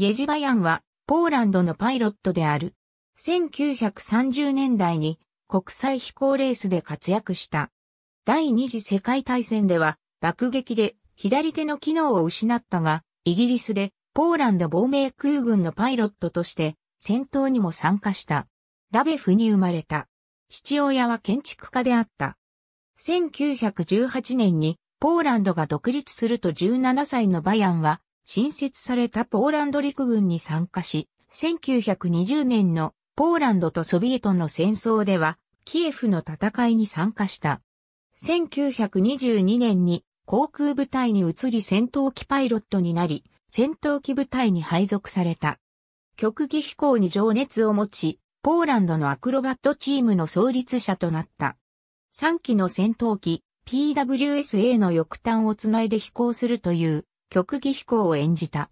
イェジバヤンはポーランドのパイロットである。1930年代に国際飛行レースで活躍した。第二次世界大戦では爆撃で左手の機能を失ったが、イギリスでポーランド亡命空軍のパイロットとして戦闘にも参加した。ラベフに生まれた。父親は建築家であった。1918年にポーランドが独立すると17歳のバヤンは新設されたポーランド陸軍に参加し、1920年のポーランドとソビエトの戦争ではキエフの戦いに参加した。1922年に航空部隊に移り戦闘機パイロットになり、戦闘機部隊に配属された。極技飛行に情熱を持ち、ポーランドのアクロバットチームの創立者となった。3機の戦闘機 PWS-A の翼端をつないで飛行するという極技飛行を演じた。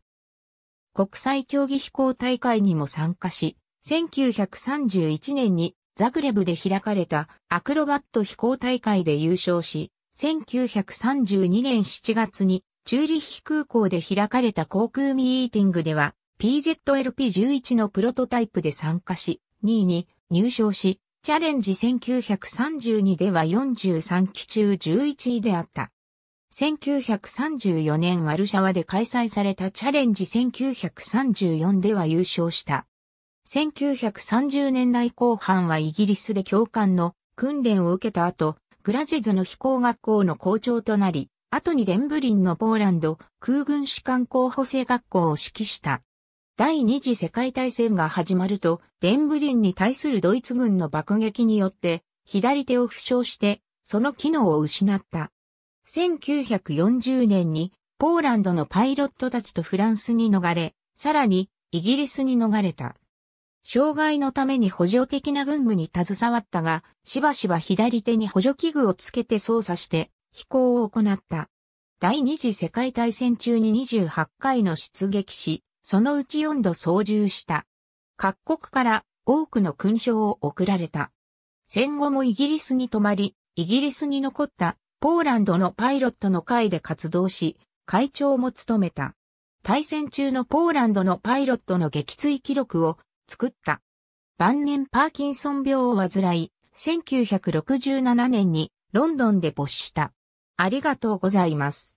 国際競技飛行大会にも参加し、1931年にザグレブで開かれたアクロバット飛行大会で優勝し、1932年7月にチューリッヒ空港で開かれた航空ミーティングでは PZL P.11 のプロトタイプで参加し、2位に入賞し、チャレンジ1932では43機中11位であった。1934年ワルシャワで開催されたチャレンジ1934では優勝した。1930年代後半はイギリスで教官の訓練を受けた後、グラジズの飛行学校の校長となり、後にデンブリンのポーランド空軍士官候補生学校を指揮した。第二次世界大戦が始まると、デンブリンに対するドイツ軍の爆撃によって、左手を負傷して、その機能を失った。1940年にポーランドのパイロットたちとフランスに逃れ、さらにイギリスに逃れた。障害のために補助的な軍務に携わったが、しばしば左手に補助器具をつけて操作して飛行を行った。第二次世界大戦中に28回の出撃し、そのうち4度操縦した。各国から多くの勲章を贈られた。戦後もイギリスに泊まり、イギリスに残った。ポーランドのパイロットの会で活動し、会長も務めた。大戦中のポーランドのパイロットの撃墜記録を作った。晩年パーキンソン病を患い、1967年にロンドンで没した。ありがとうございます。